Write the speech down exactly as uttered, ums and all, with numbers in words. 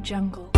Jungle.